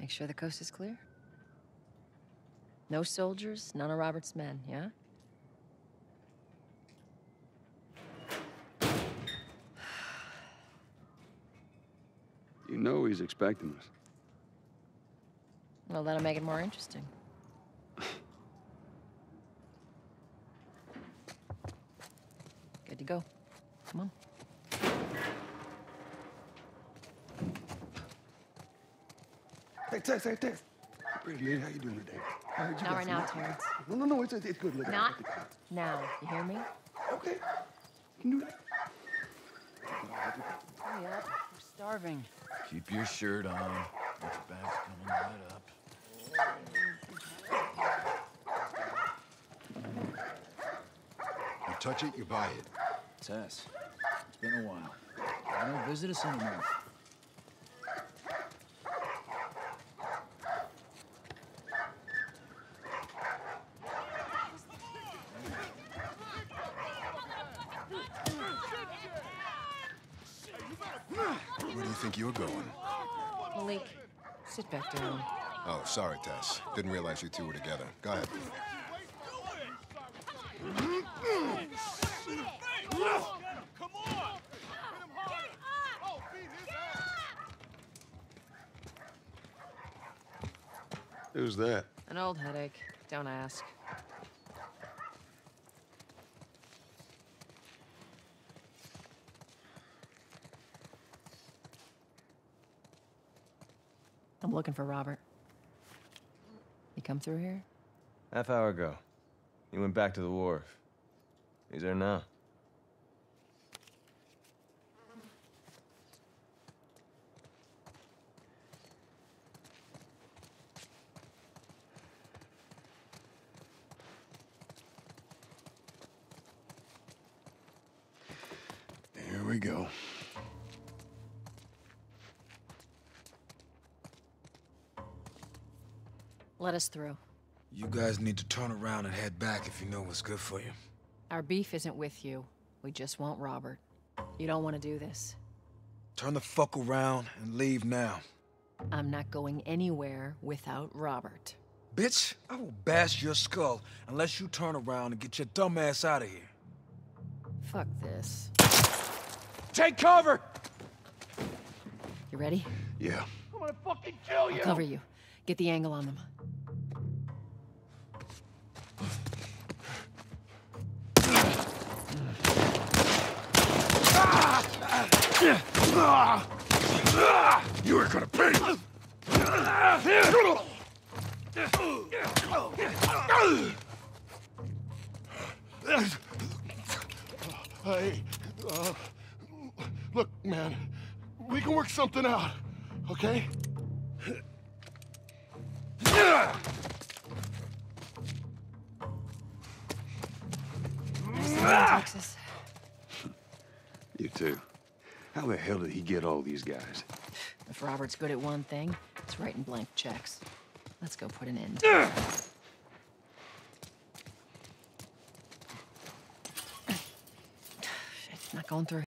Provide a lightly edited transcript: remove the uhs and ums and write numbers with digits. Make sure the coast is clear. No soldiers, none of Robert's men, yeah? You know he's expecting us. Well, that'll make it more interesting. Good to go. Come on. Hey, Tess. Brittany, how you doing today? Not right now, Terrence. No, it's good. Look, not now. You hear me? Okay. You can do that. Hurry up. We're starving. Keep your shirt on. This bag's coming right up. You touch it, you buy it. Tess, it's been a while. I don't visit us anymore. Where do you think you're going? Malik, sit back down. Oh, sorry, Tess. Didn't realize you two were together. Go ahead. Who's that? An old headache. Don't ask. I'm looking for Robert. He come through here? Half hour ago. He went back to the wharf. He's there now. Here we go. Let us through. You guys need to turn around and head back if you know what's good for you. Our beef isn't with you. We just want Robert. You don't want to do this. Turn the fuck around and leave now. I'm not going anywhere without Robert. Bitch, I will bash your skull unless you turn around and get your dumb ass out of here. Fuck this. Take cover! You ready? Yeah. I'm gonna fucking kill you! I'll cover you. Get the angle on them. You are gonna pay! Look, man, we can work something out, okay? Nice to meet you, Texas. You too. How the hell did he get all these guys? If Robert's good at one thing, it's writing blank checks. Let's go put an end to it. Shit, it's not going through.